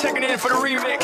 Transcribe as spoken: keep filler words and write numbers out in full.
checking in for the remix.